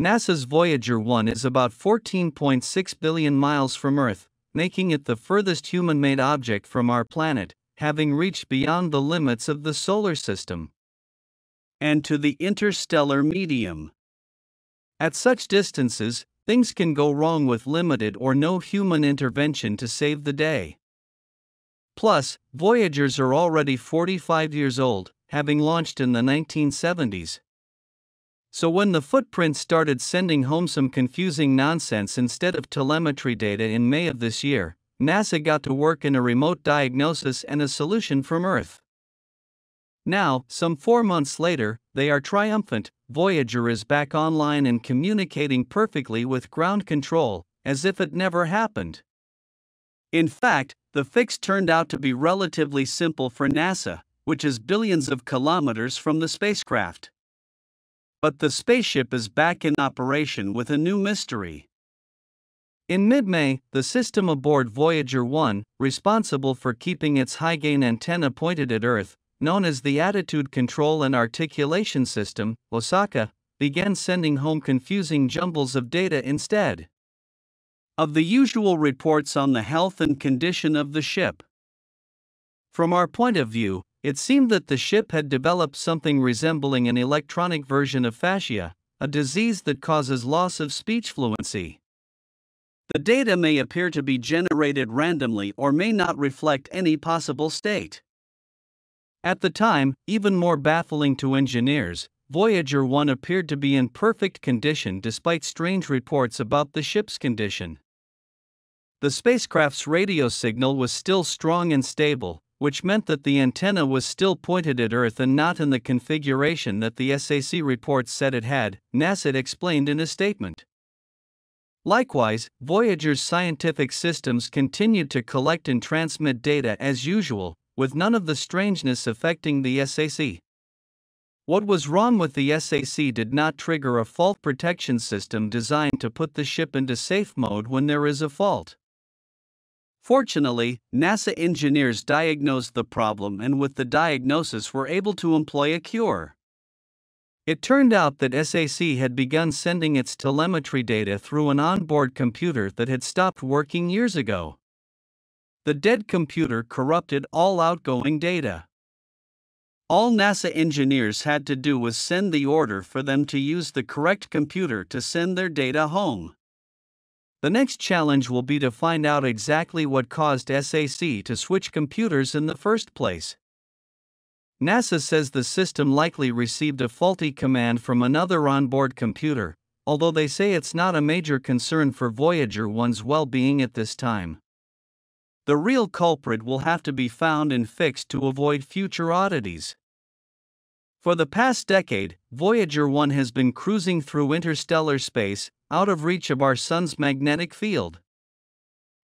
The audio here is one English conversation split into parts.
NASA's Voyager 1 is about 14.6 billion miles from Earth, making it the furthest human-made object from our planet, having reached beyond the limits of the solar system and to the interstellar medium. At such distances, things can go wrong with limited or no human intervention to save the day. Plus, Voyagers are already 45 years old, having launched in the 1970s. So when the footprints started sending home some confusing nonsense instead of telemetry data in May of this year, NASA got to work in a remote diagnosis and a solution from Earth. Now, some 4 months later, they are triumphant. Voyager is back online and communicating perfectly with ground control, as if it never happened. In fact, the fix turned out to be relatively simple for NASA, which is billions of kilometers from the spacecraft. But the spaceship is back in operation with a new mystery. In mid-May, the system aboard Voyager 1, responsible for keeping its high-gain antenna pointed at Earth, known as the Attitude Control and Articulation System, Osaka, began sending home confusing jumbles of data instead of the usual reports on the health and condition of the ship. From our point of view, it seemed that the ship had developed something resembling an electronic version of fascia, a disease that causes loss of speech fluency. The data may appear to be generated randomly or may not reflect any possible state. At the time, even more baffling to engineers, Voyager 1 appeared to be in perfect condition despite strange reports about the ship's condition. The spacecraft's radio signal was still strong and stable, which meant that the antenna was still pointed at Earth and not in the configuration that the SAC reports said it had, NASA explained in a statement. Likewise, Voyager's scientific systems continued to collect and transmit data as usual, with none of the strangeness affecting the SAC. What was wrong with the SAC did not trigger a fault protection system designed to put the ship into safe mode when there is a fault. Fortunately, NASA engineers diagnosed the problem and with the diagnosis were able to employ a cure. It turned out that SAC had begun sending its telemetry data through an onboard computer that had stopped working years ago. The dead computer corrupted all outgoing data. All NASA engineers had to do was send the order for them to use the correct computer to send their data home. The next challenge will be to find out exactly what caused SAC to switch computers in the first place. NASA says the system likely received a faulty command from another onboard computer, although they say it's not a major concern for Voyager 1's well-being at this time. The real culprit will have to be found and fixed to avoid future oddities. For the past decade, Voyager 1 has been cruising through interstellar space, out of reach of our sun's magnetic field.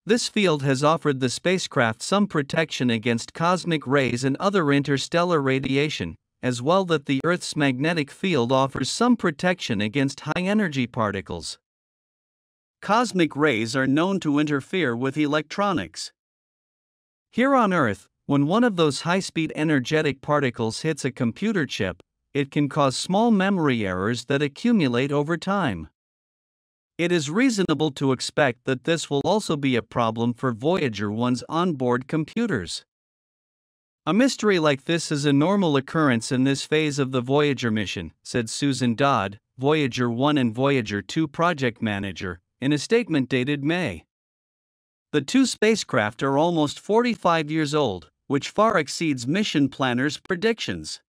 This field has offered the spacecraft some protection against cosmic rays and other interstellar radiation, as well that the Earth's magnetic field offers some protection against high-energy particles. Cosmic rays are known to interfere with electronics. Here on Earth, when one of those high-speed energetic particles hits a computer chip, it can cause small memory errors that accumulate over time. It is reasonable to expect that this will also be a problem for Voyager 1's onboard computers. A mystery like this is a normal occurrence in this phase of the Voyager mission, said Susan Dodd, Voyager 1 and Voyager 2 project manager, in a statement dated May. The two spacecraft are almost 45 years old, which far exceeds mission planners' predictions.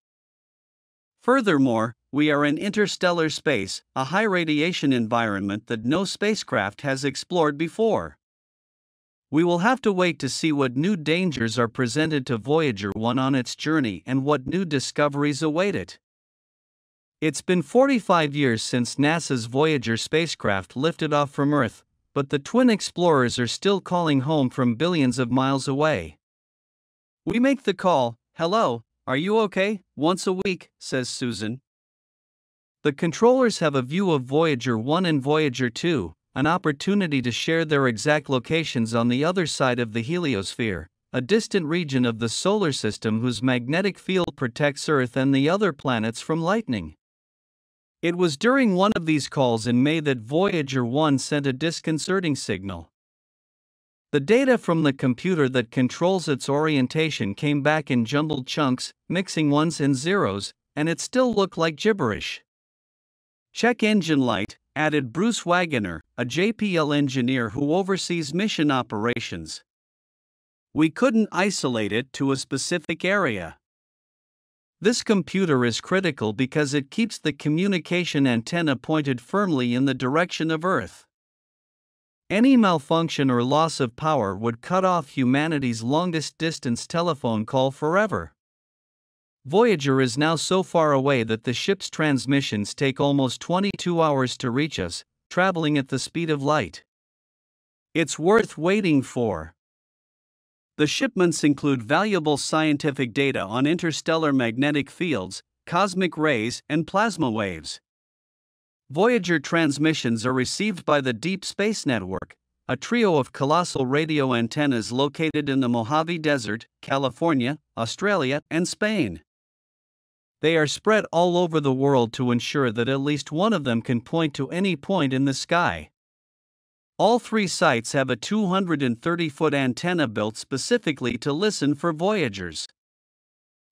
Furthermore, we are in interstellar space, a high-radiation environment that no spacecraft has explored before. We will have to wait to see what new dangers are presented to Voyager 1 on its journey and what new discoveries await it. It's been 45 years since NASA's Voyager spacecraft lifted off from Earth, but the twin explorers are still calling home from billions of miles away. "We make the call, 'Hello, are you okay?' once a week," says Susan. The controllers have a view of Voyager 1 and Voyager 2, an opportunity to share their exact locations on the other side of the heliosphere, a distant region of the solar system whose magnetic field protects Earth and the other planets from lightning. It was during one of these calls in May that Voyager 1 sent a disconcerting signal. The data from the computer that controls its orientation came back in jumbled chunks, mixing ones and zeros, and it still looked like gibberish. "Check engine light," added Bruce Wagner, a JPL engineer who oversees mission operations. "We couldn't isolate it to a specific area." This computer is critical because it keeps the communication antenna pointed firmly in the direction of Earth. Any malfunction or loss of power would cut off humanity's longest-distance telephone call forever. Voyager is now so far away that the ship's transmissions take almost 22 hours to reach us, traveling at the speed of light. It's worth waiting for. The shipments include valuable scientific data on interstellar magnetic fields, cosmic rays, and plasma waves. Voyager transmissions are received by the Deep Space Network, a trio of colossal radio antennas located in the Mojave Desert, California, Australia, and Spain. They are spread all over the world to ensure that at least one of them can point to any point in the sky. All three sites have a 230-foot antenna built specifically to listen for Voyagers.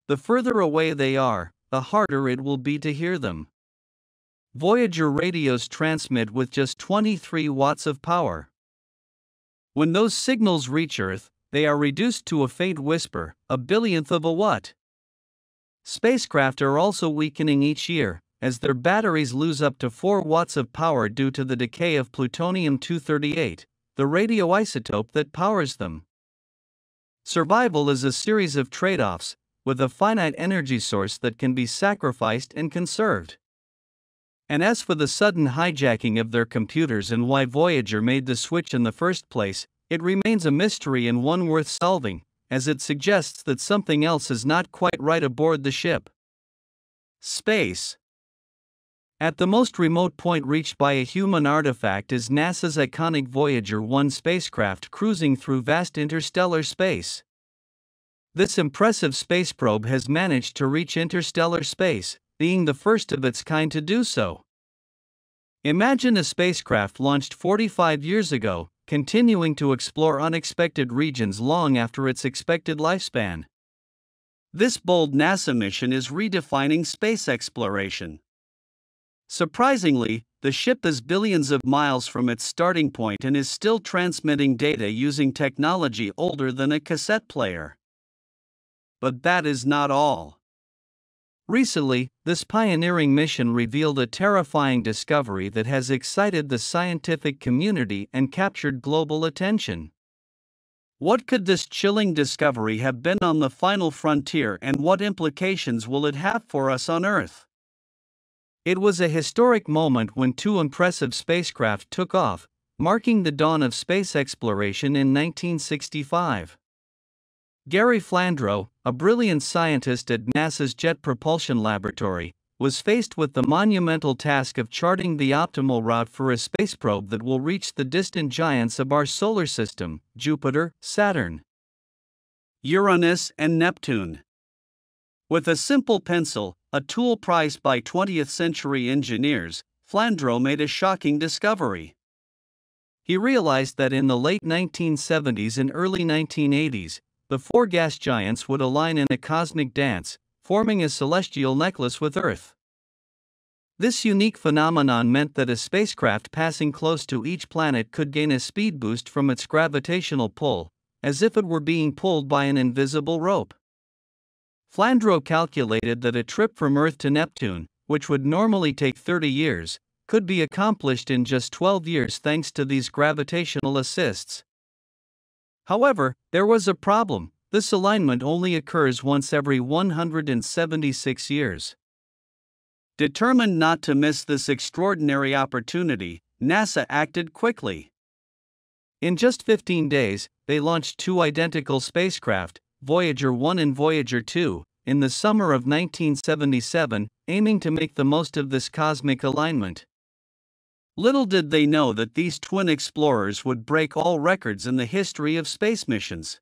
The further away they are, the harder it will be to hear them. Voyager radios transmit with just 23 watts of power. When those signals reach Earth, they are reduced to a faint whisper, a billionth of a watt. Spacecraft are also weakening each year, as their batteries lose up to 4 watts of power due to the decay of plutonium-238, the radioisotope that powers them. Survival is a series of trade-offs, with a finite energy source that can be sacrificed and conserved. And as for the sudden hijacking of their computers and why Voyager made the switch in the first place, it remains a mystery and one worth solving, as it suggests that something else is not quite right aboard the ship. Space. At the most remote point reached by a human artifact is NASA's iconic Voyager 1 spacecraft cruising through vast interstellar space. This impressive space probe has managed to reach interstellar space, being the first of its kind to do so. Imagine a spacecraft launched 45 years ago, continuing to explore unexpected regions long after its expected lifespan. This bold NASA mission is redefining space exploration. Surprisingly, the ship is billions of miles from its starting point and is still transmitting data using technology older than a cassette player. But that is not all. Recently, this pioneering mission revealed a terrifying discovery that has excited the scientific community and captured global attention. What could this chilling discovery have been on the final frontier, and what implications will it have for us on Earth? It was a historic moment when 2 impressive spacecraft took off, marking the dawn of space exploration in 1965. Gary Flandro, a brilliant scientist at NASA's Jet Propulsion Laboratory, was faced with the monumental task of charting the optimal route for a space probe that will reach the distant giants of our solar system, Jupiter, Saturn, Uranus, and Neptune. With a simple pencil, a tool prized by 20th-century engineers, Flandro made a shocking discovery. He realized that in the late 1970s and early 1980s, the 4 gas giants would align in a cosmic dance, forming a celestial necklace with Earth. This unique phenomenon meant that a spacecraft passing close to each planet could gain a speed boost from its gravitational pull, as if it were being pulled by an invisible rope. Flandro calculated that a trip from Earth to Neptune, which would normally take 30 years, could be accomplished in just 12 years thanks to these gravitational assists. However, there was a problem: this alignment only occurs once every 176 years. Determined not to miss this extraordinary opportunity, NASA acted quickly. In just 15 days, they launched 2 identical spacecraft, Voyager 1 and Voyager 2, in the summer of 1977, aiming to make the most of this cosmic alignment. Little did they know that these twin explorers would break all records in the history of space missions.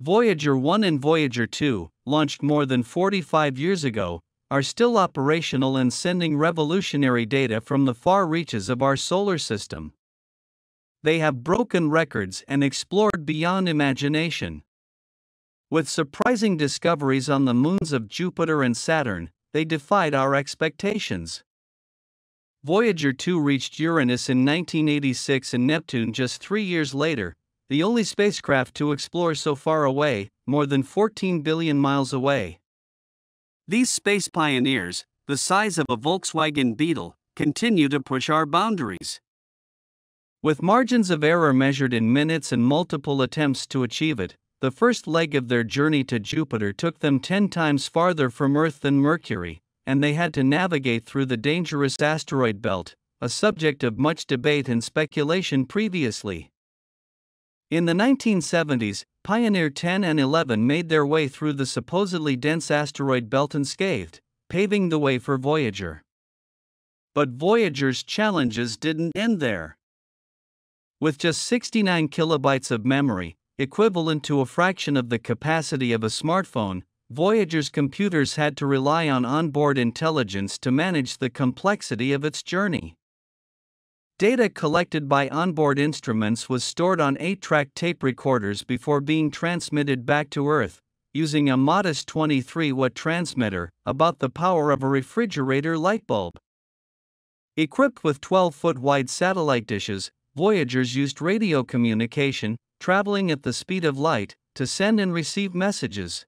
Voyager 1 and Voyager 2, launched more than 45 years ago, are still operational and sending revolutionary data from the far reaches of our solar system. They have broken records and explored beyond imagination. With surprising discoveries on the moons of Jupiter and Saturn, they defied our expectations. Voyager 2 reached Uranus in 1986 and Neptune just 3 years later, the only spacecraft to explore so far away, more than 14 billion miles away. These space pioneers, the size of a Volkswagen Beetle, continue to push our boundaries. With margins of error measured in minutes and multiple attempts to achieve it, the first leg of their journey to Jupiter took them 10 times farther from Earth than Mercury, and they had to navigate through the dangerous asteroid belt, a subject of much debate and speculation previously. In the 1970s, Pioneer 10 and 11 made their way through the supposedly dense asteroid belt unscathed, paving the way for Voyager. But Voyager's challenges didn't end there. With just 69 kilobytes of memory, equivalent to a fraction of the capacity of a smartphone, Voyager's computers had to rely on onboard intelligence to manage the complexity of its journey. Data collected by onboard instruments was stored on 8-track tape recorders before being transmitted back to Earth, using a modest 23-watt transmitter, about the power of a refrigerator light bulb. Equipped with 12-foot-wide satellite dishes, Voyagers used radio communication, traveling at the speed of light, to send and receive messages.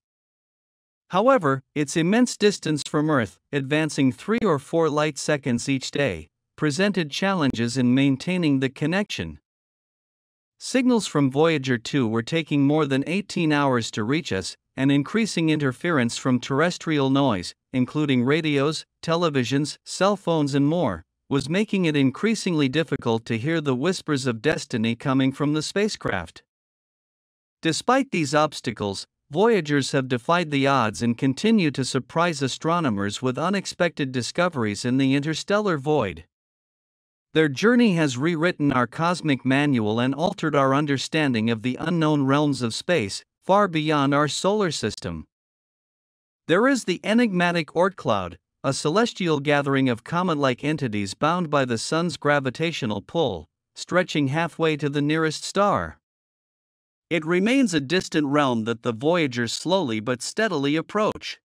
However, its immense distance from Earth, advancing 3 or 4 light seconds each day, presented challenges in maintaining the connection. Signals from Voyager 2 were taking more than 18 hours to reach us, and increasing interference from terrestrial noise, including radios, televisions, cell phones and more, was making it increasingly difficult to hear the whispers of destiny coming from the spacecraft. Despite these obstacles, Voyagers have defied the odds and continue to surprise astronomers with unexpected discoveries in the interstellar void. Their journey has rewritten our cosmic manual and altered our understanding of the unknown realms of space, far beyond our solar system. There is the enigmatic Oort Cloud, a celestial gathering of comet-like entities bound by the Sun's gravitational pull, stretching halfway to the nearest star. It remains a distant realm that the Voyagers slowly but steadily approach.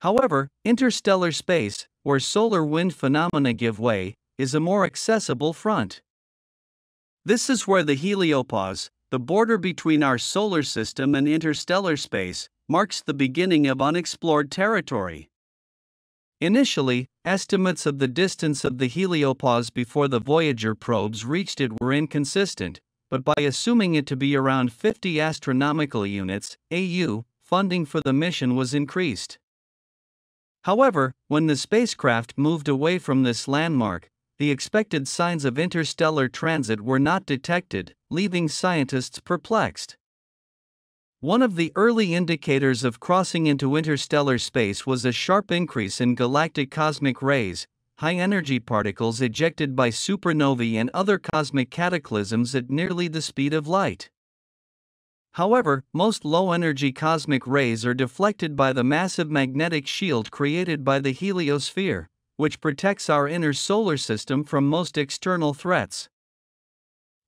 However, interstellar space, where solar wind phenomena give way, is a more accessible front. This is where the heliopause, the border between our solar system and interstellar space, marks the beginning of unexplored territory. Initially, estimates of the distance of the heliopause before the Voyager probes reached it were inconsistent, but by assuming it to be around 50 astronomical units (AU), funding for the mission was increased. However, when the spacecraft moved away from this landmark, the expected signs of interstellar transit were not detected, leaving scientists perplexed. One of the early indicators of crossing into interstellar space was a sharp increase in galactic cosmic rays, high-energy particles ejected by supernovae and other cosmic cataclysms at nearly the speed of light. However, most low-energy cosmic rays are deflected by the massive magnetic shield created by the heliosphere, which protects our inner solar system from most external threats.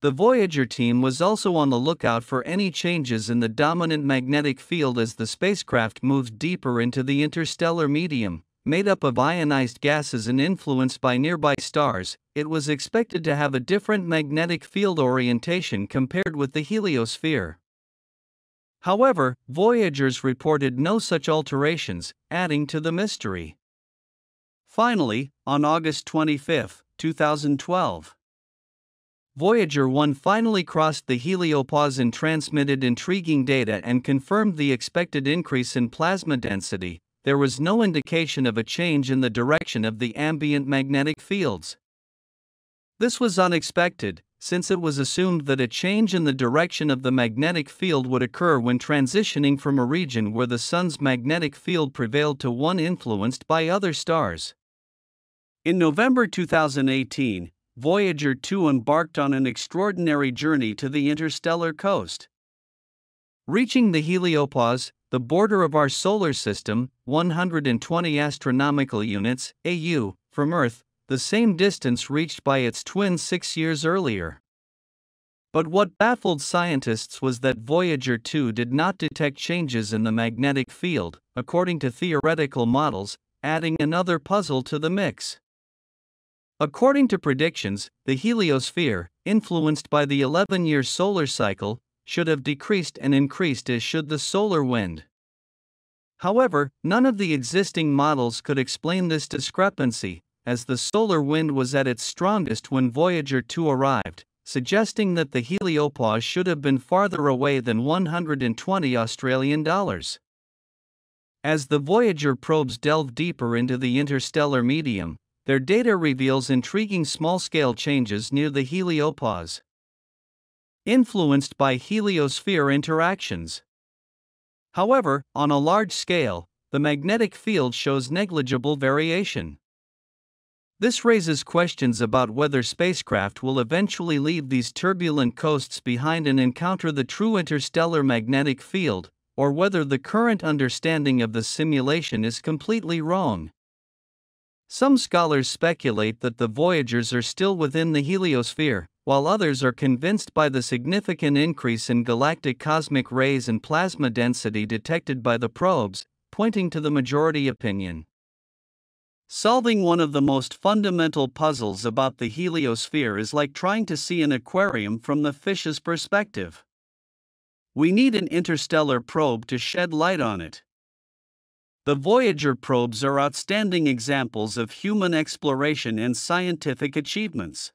The Voyager team was also on the lookout for any changes in the dominant magnetic field as the spacecraft moved deeper into the interstellar medium. Made up of ionized gases and influenced by nearby stars, it was expected to have a different magnetic field orientation compared with the heliosphere. However, Voyagers reported no such alterations, adding to the mystery. Finally, on August 25, 2012, Voyager 1 finally crossed the heliopause and transmitted intriguing data and confirmed the expected increase in plasma density. There was no indication of a change in the direction of the ambient magnetic fields. This was unexpected, since it was assumed that a change in the direction of the magnetic field would occur when transitioning from a region where the Sun's magnetic field prevailed to one influenced by other stars. In November 2018, Voyager 2 embarked on an extraordinary journey to the interstellar coast. Reaching the heliopause, the border of our solar system, 120 astronomical units (AU) from Earth, the same distance reached by its twin 6 years earlier. But what baffled scientists was that Voyager 2 did not detect changes in the magnetic field, according to theoretical models, adding another puzzle to the mix. According to predictions, the heliosphere, influenced by the 11-year solar cycle, should have decreased and increased as should the solar wind. However, none of the existing models could explain this discrepancy, as the solar wind was at its strongest when Voyager 2 arrived, suggesting that the heliopause should have been farther away than 120 Australian dollars. As the Voyager probes delve deeper into the interstellar medium, their data reveals intriguing small-scale changes near the heliopause, influenced by heliosphere interactions. However, on a large scale, the magnetic field shows negligible variation. This raises questions about whether spacecraft will eventually leave these turbulent coasts behind and encounter the true interstellar magnetic field, or whether the current understanding of the simulation is completely wrong. Some scholars speculate that the Voyagers are still within the heliosphere, while others are convinced by the significant increase in galactic cosmic rays and plasma density detected by the probes, pointing to the majority opinion. Solving one of the most fundamental puzzles about the heliosphere is like trying to see an aquarium from the fish's perspective. We need an interstellar probe to shed light on it. The Voyager probes are outstanding examples of human exploration and scientific achievements.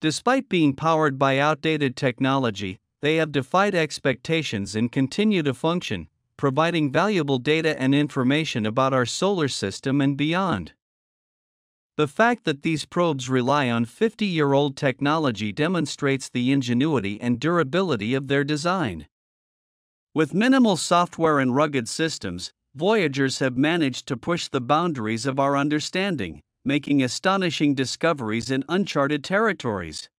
Despite being powered by outdated technology, they have defied expectations and continue to function, providing valuable data and information about our solar system and beyond. The fact that these probes rely on 50-year-old technology demonstrates the ingenuity and durability of their design. With minimal software and rugged systems, Voyagers have managed to push the boundaries of our understanding, making astonishing discoveries in uncharted territories.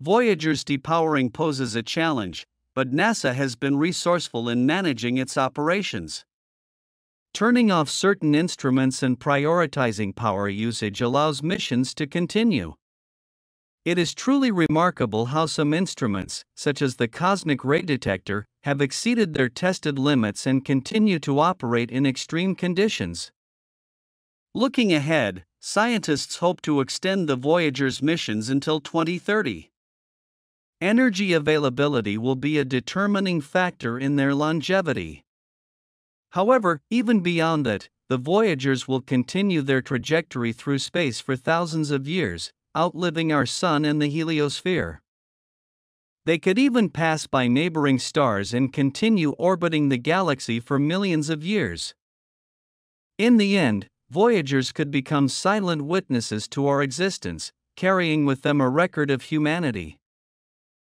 Voyager's depowering poses a challenge, but NASA has been resourceful in managing its operations. Turning off certain instruments and prioritizing power usage allows missions to continue. It is truly remarkable how some instruments, such as the cosmic ray detector, have exceeded their tested limits and continue to operate in extreme conditions. Looking ahead, scientists hope to extend the Voyager's missions until 2030. Energy availability will be a determining factor in their longevity. However, even beyond that, the Voyagers will continue their trajectory through space for thousands of years, outliving our Sun and the heliosphere. They could even pass by neighboring stars and continue orbiting the galaxy for millions of years. In the end, Voyagers could become silent witnesses to our existence, carrying with them a record of humanity.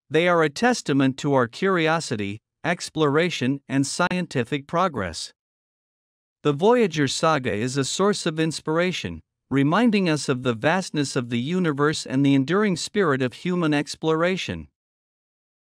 They are a testament to our curiosity, exploration, and scientific progress. The Voyager saga is a source of inspiration, reminding us of the vastness of the universe and the enduring spirit of human exploration.